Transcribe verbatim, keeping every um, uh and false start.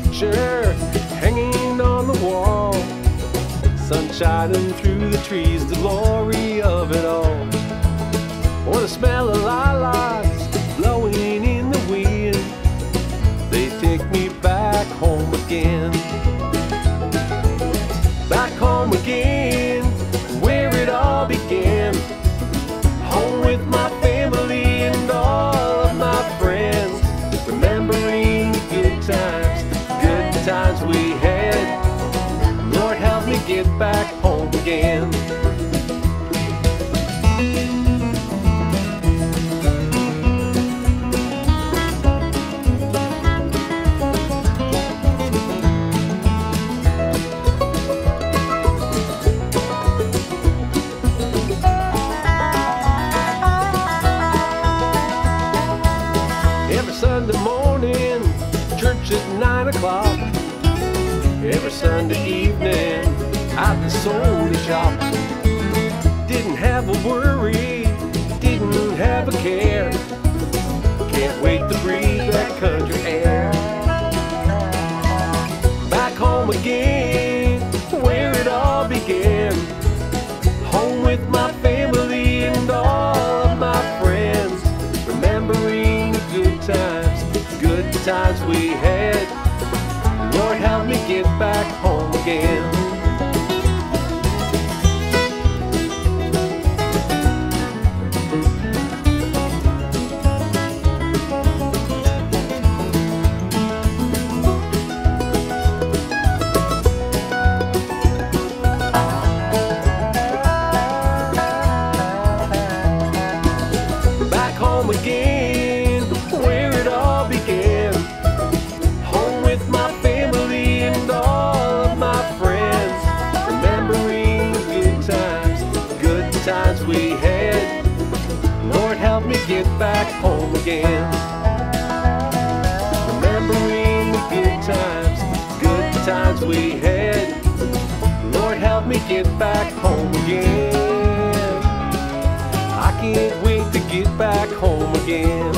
picture hanging on the wall. Sun shining through the trees, the glory of it all. Or the smell of lilacs blowing in the wind. They take me back home again. Back home again, where it all began. Home with my family and all of my friends. Remembering the good times, the good times we had. Lord, help me get back home again. Sunday morning, church at nine o'clock. Every Sunday evening, at the soda shop. Didn't have a worry, didn't have a care. Can't wait to breathe that country air. Back home again, where it all began. Home with my family and all of my friends. Remembering the good times, good times we had. Lord, help me get back home again. Back home again. We had. Lord, help me get back home again. Remembering the good times, the good times we had. Lord, help me get back home again. I can't wait to get back home again.